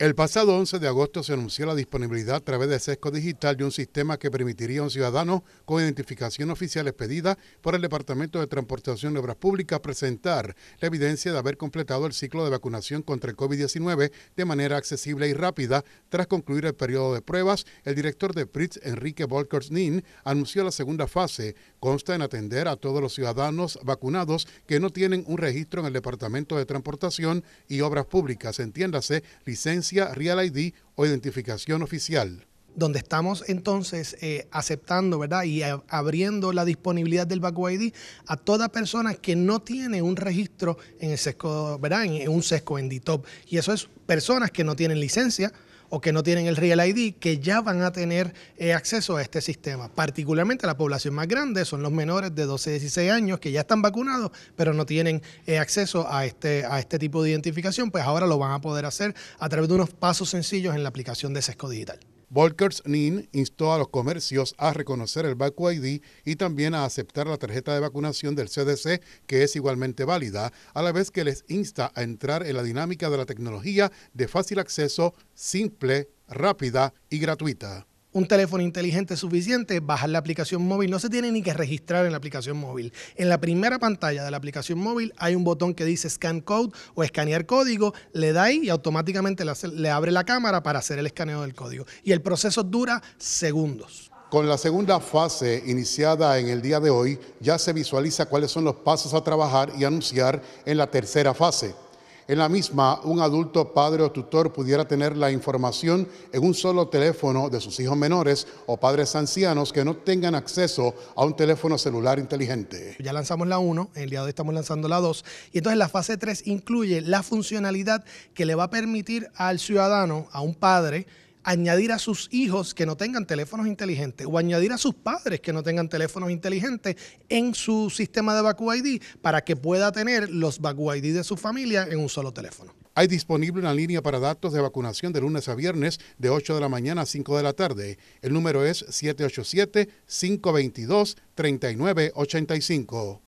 El pasado 11 de agosto se anunció la disponibilidad a través de CESCO Digital de un sistema que permitiría a un ciudadano con identificación oficial expedida por el Departamento de Transportación y Obras Públicas presentar la evidencia de haber completado el ciclo de vacunación contra el COVID-19 de manera accesible y rápida. Tras concluir el periodo de pruebas, el director de PRITS, Enrique Völckers Nin, anunció la segunda fase. Consta en atender a todos los ciudadanos vacunados que no tienen un registro en el Departamento de Transportación y Obras Públicas, entiéndase, licencia Real ID o identificación oficial. Donde estamos entonces aceptando, ¿verdad?, y abriendo la disponibilidad del VACU-ID a toda persona que no tiene un registro en el CESCO, ¿verdad?, en un CESCO en DTOP. Y eso es personas que no tienen licencia o que no tienen el Real ID, que ya van a tener acceso a este sistema. Particularmente la población más grande son los menores de 12 a 16 años que ya están vacunados, pero no tienen acceso a este tipo de identificación, pues ahora lo van a poder hacer a través de unos pasos sencillos en la aplicación de CESCO Digital. Völckers Nin instó a los comercios a reconocer el VACU-ID y también a aceptar la tarjeta de vacunación del CDC, que es igualmente válida, a la vez que les insta a entrar en la dinámica de la tecnología de fácil acceso, simple, rápida y gratuita. Un teléfono inteligente es suficiente, bajar la aplicación móvil, no se tiene ni que registrar en la aplicación móvil. En la primera pantalla de la aplicación móvil hay un botón que dice Scan Code o escanear código, le da ahí y automáticamente le abre la cámara para hacer el escaneo del código. Y el proceso dura segundos. Con la segunda fase iniciada en el día de hoy, ya se visualiza cuáles son los pasos a trabajar y anunciar en la tercera fase. En la misma, un adulto, padre o tutor pudiera tener la información en un solo teléfono de sus hijos menores o padres ancianos que no tengan acceso a un teléfono celular inteligente. Ya lanzamos la 1, el día de hoy estamos lanzando la 2. Y entonces la fase 3 incluye la funcionalidad que le va a permitir al ciudadano, a un padre, añadir a sus hijos que no tengan teléfonos inteligentes o añadir a sus padres que no tengan teléfonos inteligentes en su sistema de VACU-ID para que pueda tener los VACU-ID de su familia en un solo teléfono. Hay disponible una línea para datos de vacunación de lunes a viernes de 8 de la mañana a 5 de la tarde. El número es 787-522-3985.